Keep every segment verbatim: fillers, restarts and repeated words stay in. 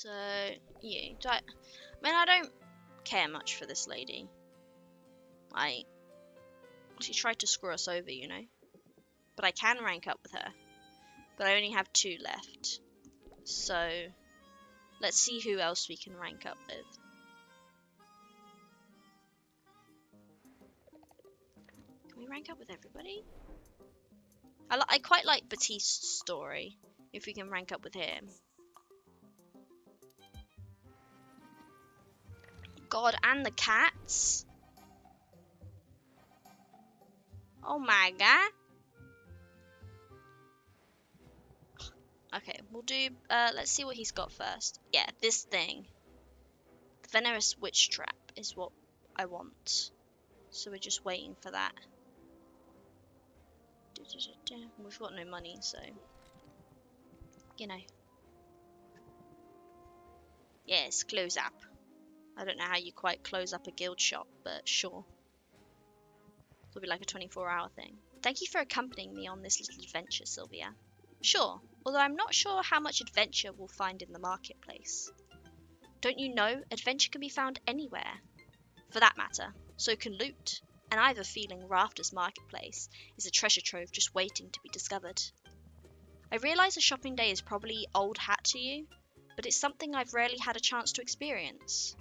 So, yeah. Do I, I mean, I don't care much for this lady. Like, she tried to screw us over, you know. But I can rank up with her. But I only have two left. So, let's see who else we can rank up with. Can we rank up with everybody? I, li I quite like Baptiste's story, if we can rank up with him. God, and the cats? Oh my god. Okay, we'll do, uh, let's see what he's got first. Yeah, this thing. The venomous witch trap is what I want. So we're just waiting for that. We've got no money, so, you know. Yes, close up. I don't know how you quite close up a guild shop, but sure. It'll be like a twenty-four hour thing. Thank you for accompanying me on this little adventure, Sylvia. Sure, although I'm not sure how much adventure we'll find in the marketplace. Don't you know, adventure can be found anywhere. For that matter, so can loot. And I have a feeling Rafta's marketplace is a treasure trove just waiting to be discovered. I realise a shopping day is probably old hat to you, but it's something I've rarely had a chance to experience.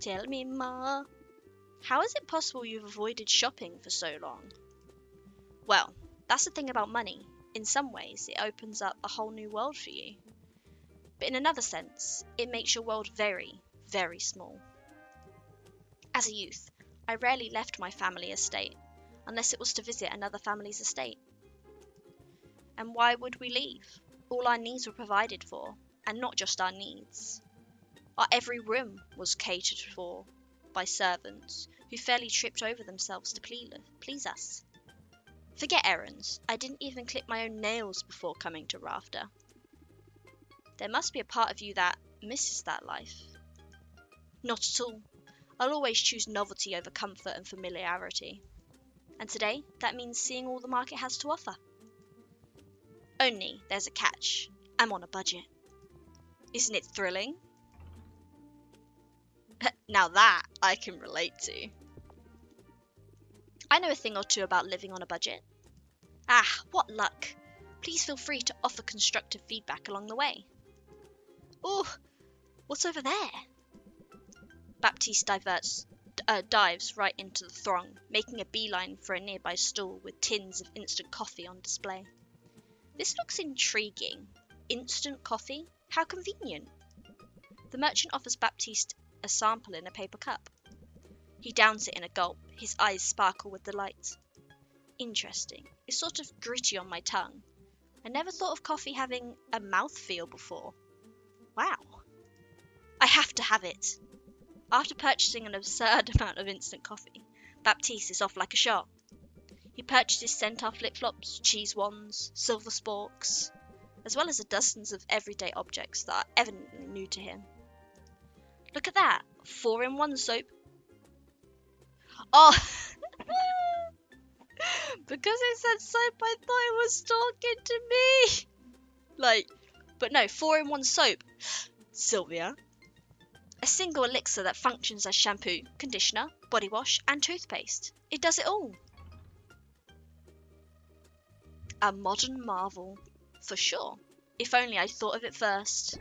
Tell me more. How is it possible you've avoided shopping for so long? Well, that's the thing about money. In some ways, it opens up a whole new world for you. But in another sense, it makes your world very, very small. As a youth, I rarely left my family estate, unless it was to visit another family's estate. And why would we leave? All our needs were provided for, and not just our needs. Our every room was catered for by servants, who fairly tripped over themselves to please us. Forget errands, I didn't even clip my own nails before coming to Rafta. There must be a part of you that misses that life. Not at all. I'll always choose novelty over comfort and familiarity. And today, that means seeing all the market has to offer. Only, there's a catch. I'm on a budget. Isn't it thrilling? Now that, I can relate to. I know a thing or two about living on a budget. Ah, what luck. Please feel free to offer constructive feedback along the way. Ooh, what's over there? Baptiste diverts, uh, dives right into the throng, making a beeline for a nearby stall with tins of instant coffee on display. This looks intriguing. Instant coffee? How convenient. The merchant offers Baptiste a sample in a paper cup. He downs it in a gulp, his eyes sparkle with delight. Interesting. It's sort of gritty on my tongue. I never thought of coffee having a mouthfeel before. Wow. I have to have it. After purchasing an absurd amount of instant coffee, Baptiste is off like a shot. He purchases centaur flip-flops, cheese wands, silver sporks, as well as dozens of everyday objects that are evidently new to him. Look at that! Four-in-one soap. Oh! Because it said soap, I thought it was talking to me! Like, but no, four-in-one soap. Sylvia. A single elixir that functions as shampoo, conditioner, body wash, and toothpaste. It does it all. A modern marvel, for sure. If only I'd thought of it first.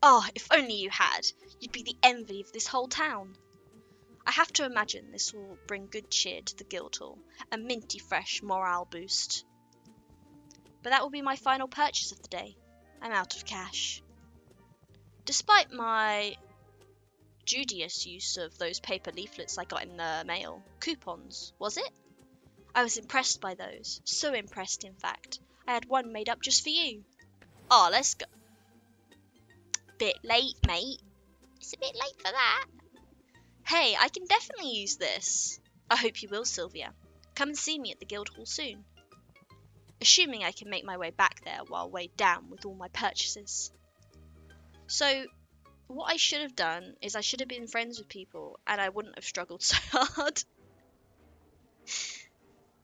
Oh, if only you had. You'd be the envy of this whole town. I have to imagine this will bring good cheer to the Guildhall, a minty fresh morale boost. But that will be my final purchase of the day. I'm out of cash. Despite my dubious use of those paper leaflets I got in the mail. Coupons, was it? I was impressed by those. So impressed, in fact. I had one made up just for you. Oh, let's go. Bit late, mate. It's a bit late for that. Hey, I can definitely use this. I hope you will, Sylvia. Come and see me at the Guildhall soon. Assuming I can make my way back there while weighed down with all my purchases. So, what I should have done is I should have been friends with people and I wouldn't have struggled so hard.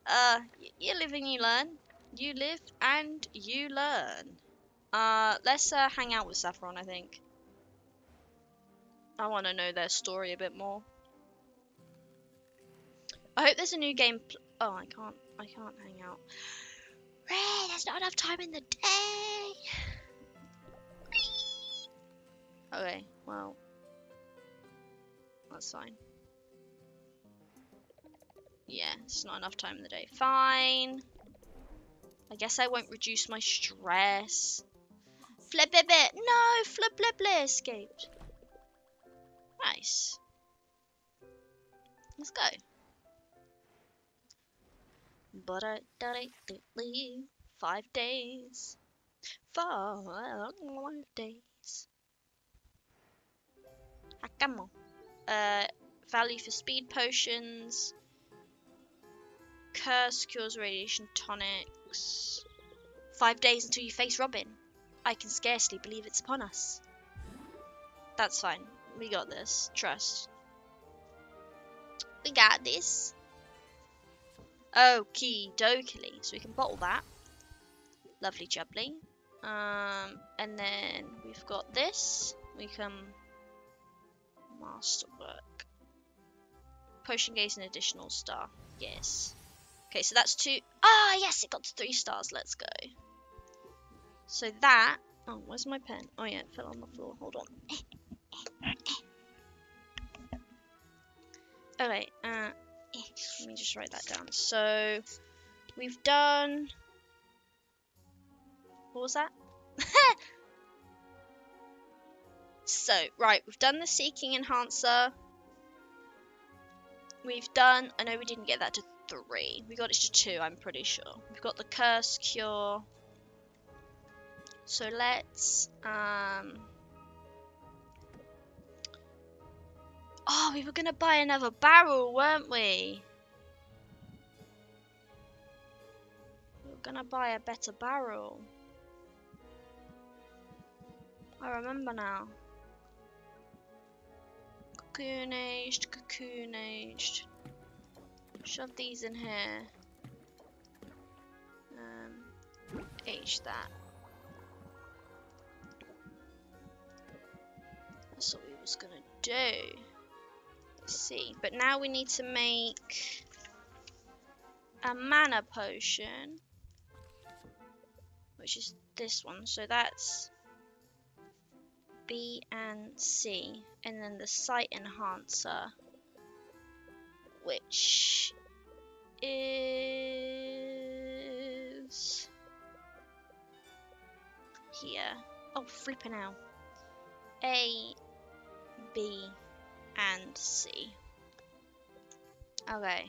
uh, you live and you learn. You live and you learn. Uh, let's uh, hang out with Saffron, I think. I want to know their story a bit more. I hope there's a new game. Pl oh, I can't. I can't hang out. Ray, there's not enough time in the day. Okay, well, that's fine. Yeah, it's not enough time in the day. Fine. I guess I won't reduce my stress. Flip it, bit. No, flip, flip, flip. Escaped. Nice. Let's go. But I died lately. Five days. Five days. Ah, come on. Uh, value for speed potions. Curse cures radiation tonics. Five days until you face Robin. I can scarcely believe it's upon us. That's fine. We got this. Trust. We got this. Okie dokie. So we can bottle that. Lovely jubbly. Um, and then we've got this. We can masterwork. Potion gaze an additional star. Yes. Okay, so that's two. Ah, yes, it got to three stars. Let's go. So that. Oh, where's my pen? Oh, yeah, it fell on the floor. Hold on. Okay, uh, let me just write that down. So we've done. What was that? So, right, we've done the seeking enhancer. We've done. I know we didn't get that to three. We got it to two, I'm pretty sure. We've got the curse cure. So let's. Um, oh, we were going to buy another barrel, weren't we? We were going to buy a better barrel. I remember now. Cocoon aged, cocoon aged. Shove these in here. Um, age that. That's what we was gonna do. Let's see. But now we need to make a mana potion, which is this one. So that's B and C, and then the sight enhancer, which is here. Oh, flipping hell. A, B, and C. Okay.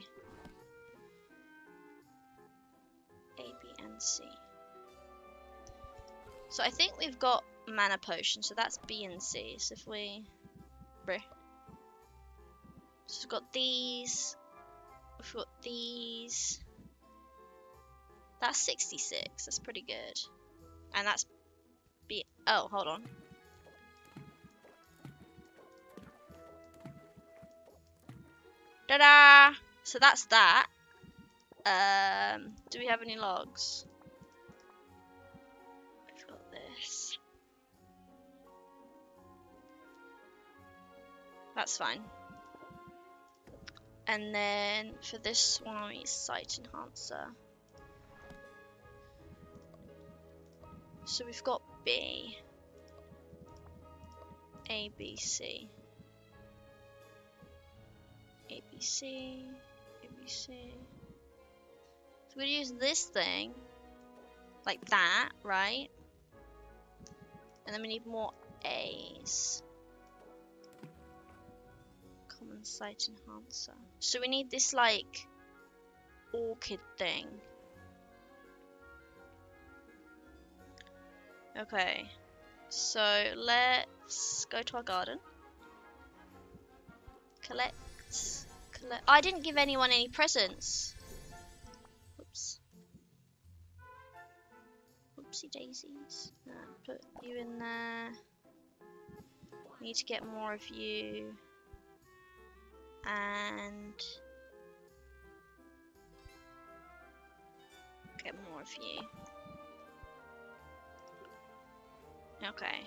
A, B, and C. So I think we've got mana potion, so that's B and C. So if we. Bleh. So we've got these, we've got these, that's sixty-six, that's pretty good. And that's, B oh, hold on. Ta-da! So that's that. Um, do we have any logs? We've got this. That's fine. And then for this one, we sight enhancer. So we've got B, A, B, C, A, B, C, A, B, C. So we use this thing like that, right? And then we need more A's. Common sight enhancer. So we need this like orchid thing. Okay, so let's go to our garden. Collect, collect. I didn't give anyone any presents. Oops. Whoopsie daisies. Uh, put you in there. Need to get more of you. And get more of you. Okay.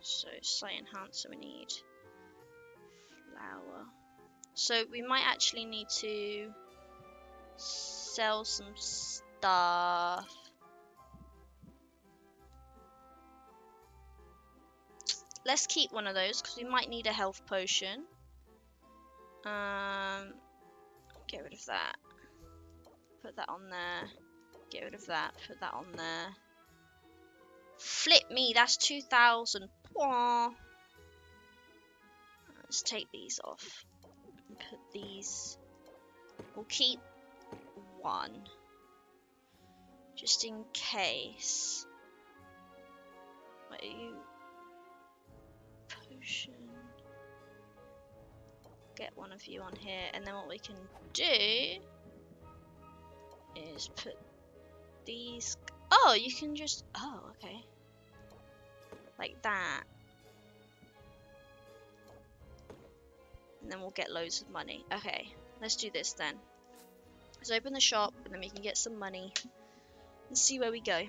So, slight enhancer we need. Flower. So, we might actually need to sell some stuff. Let's keep one of those because we might need a health potion. Um, get rid of that. Put that on there. Get rid of that. Put that on there. Flip me. That's two thousand. Let's take these off. Put these. We'll keep one. Just in case. Wait, are you... Get one of you on here, and then what we can do is put these. Oh, you can just. Oh, okay. Like that. And then we'll get loads of money. Okay, let's do this then. Let's open the shop, and then we can get some money and see where we go.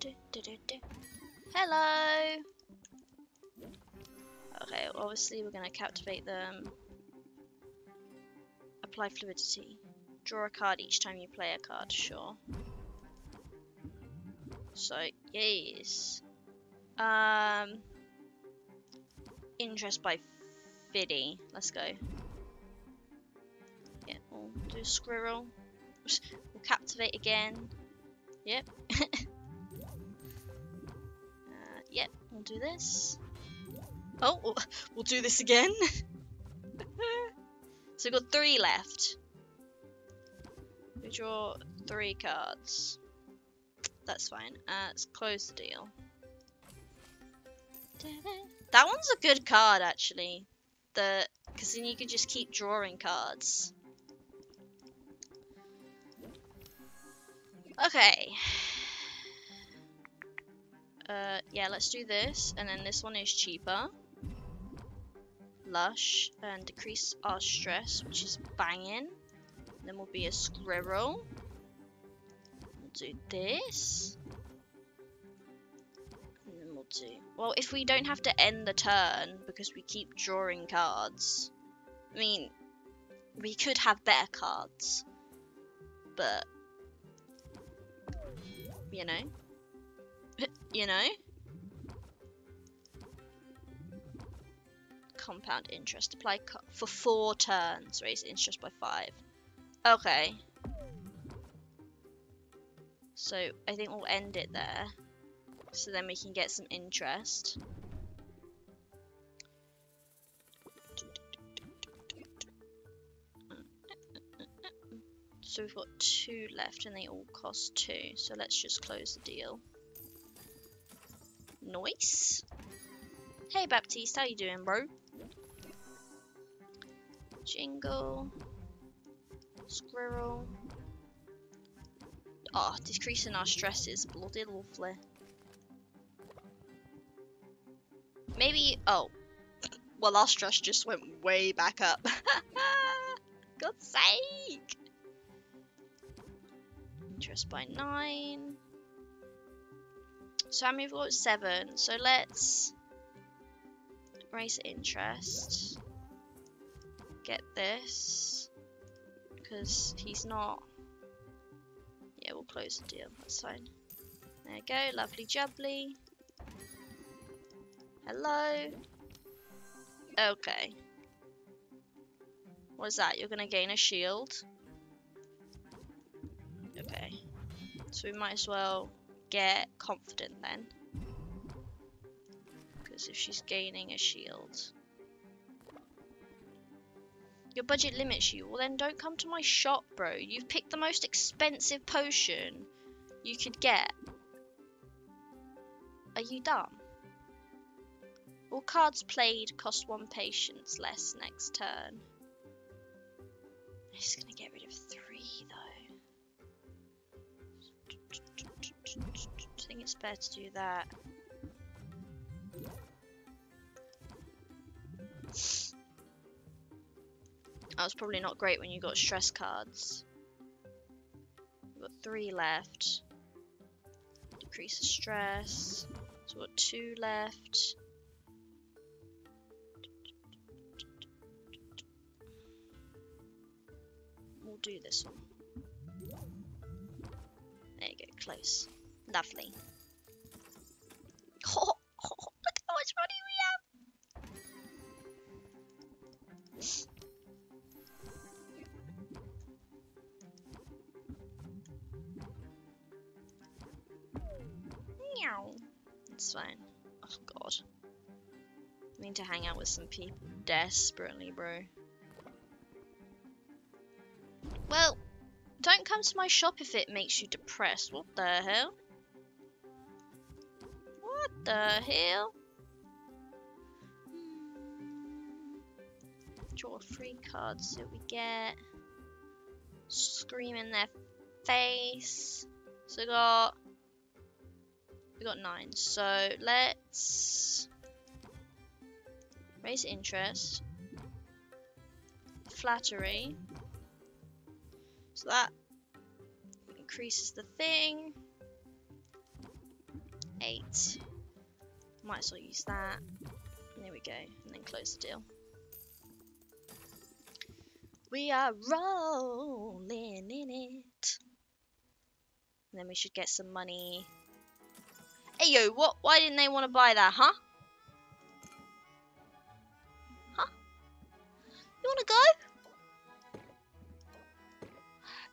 Do, do, do, do. Hello! Okay, obviously we're going to captivate them. Apply fluidity. Draw a card each time you play a card, sure. So, yes. Um, interest by Fiddy. Let's go. Yeah, we'll do a squirrel. We'll captivate again. Yep. Yep, we'll do this. Oh, we'll, we'll do this again. So we've got three left. We draw three cards. That's fine. Uh, let's close the deal. That one's a good card, actually. The because then you can just keep drawing cards. Okay. Uh, yeah, let's do this, and then this one is cheaper. Lush, and decrease our stress, which is banging. And then we'll be a squirrel. We'll do this. And then we'll do... Well, if we don't have to end the turn, because we keep drawing cards. I mean, we could have better cards. But... You know... You know? Compound interest. Apply co for four turns. Raise interest by five. Okay. So, I think we'll end it there. So then we can get some interest. So we've got two left and they all cost two. So let's just close the deal. Nice. Hey Baptiste, how you doing, bro? Jingle. Squirrel. Oh, decreasing our stress is bloody lovely. Maybe, oh. Well, our stress just went way back up. God's sake. Interest by nine. So how many have we got? Seven. So let's raise interest. Get this. Because he's not... Yeah, we'll close the deal. That's fine. There you go. Lovely jubbly. Hello. Okay. What is that? You're going to gain a shield. Okay. So we might as well... get confident then, because if she's gaining a shield, your budget limits you. Well then don't come to my shop, bro. You've picked the most expensive potion you could get. Are you dumb? All cards played cost one patience less next turn. I'm just gonna get rid of three though. I think it's better to do that. That was probably not great when you got stress cards. We've got three left. Increase the stress. So we've got two left. We'll do this one. There you go, close. Lovely. Oh, oh, look how much money we have! Meow. It's fine. Oh god. I need to hang out with some people desperately, bro. Well, don't come to my shop if it makes you depressed. What the hell? What the hell? Draw three cards so we get. Scream in their face. So we got... We got nine. So let's... Raise interest. Flattery. So that increases the thing. Eight. Might as well use that. And there we go. And then close the deal. We are rolling in it. And then we should get some money. Hey yo, what? Why didn't they want to buy that, huh? Huh? You want to go?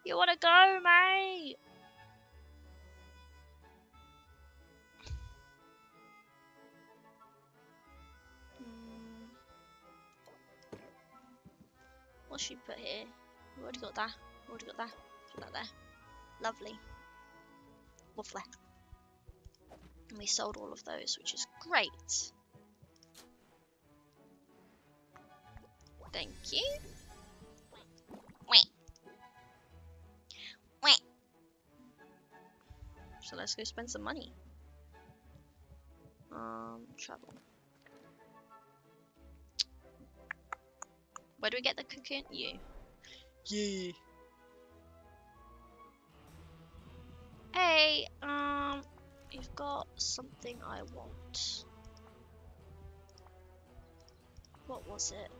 You wanna go, mate? Mm. What should we put here? We've already got that. We've already got that. Put that there. Lovely. Lovely. And we sold all of those, which is great. Thank you. So let's go spend some money. Um, travel. Where do we get the cocoon? You. Yeah. Hey, um, you've got something I want. What was it?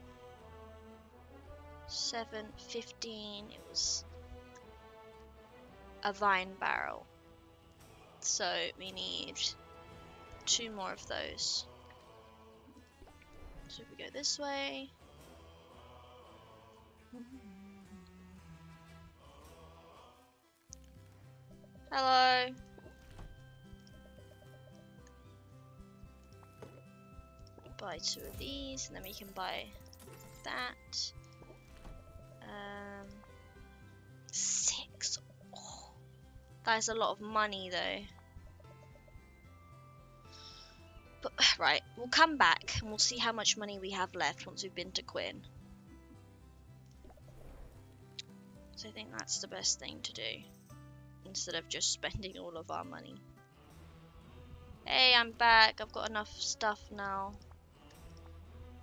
Seven, fifteen. It was a vine barrel. So we need two more of those. So if we go this way. Hello. Buy two of these and then we can buy that. Um, six. Oh, that is a lot of money though. But, right, we'll come back and we'll see how much money we have left once we've been to Quinn. So I think that's the best thing to do, instead of just spending all of our money. Hey, I'm back. I've got enough stuff now.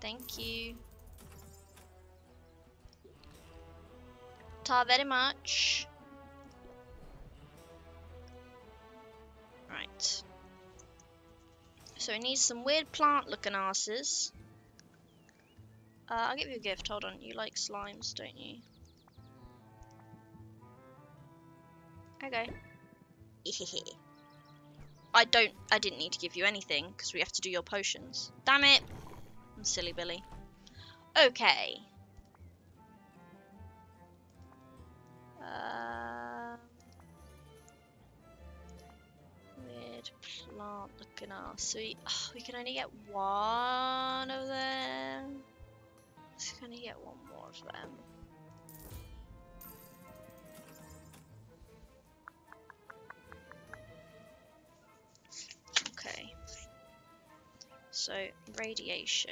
Thank you. Ta very much. Right. So we need some weird plant looking asses. Uh, I'll give you a gift, hold on. You like slimes, don't you? Okay. I don't, I didn't need to give you anything because we have to do your potions. Damn it. I'm silly Billy. Okay. Uh, weird plant looking. So we, oh, we can only get one of them. Just gonna get one more of them. Okay. So radiation.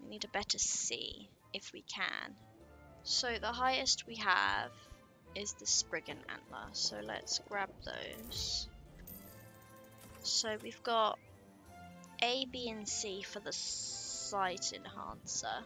We need a better C if we can. So the highest we have is the Spriggan antler. So let's grab those. So we've got A, B, and C for the sight enhancer.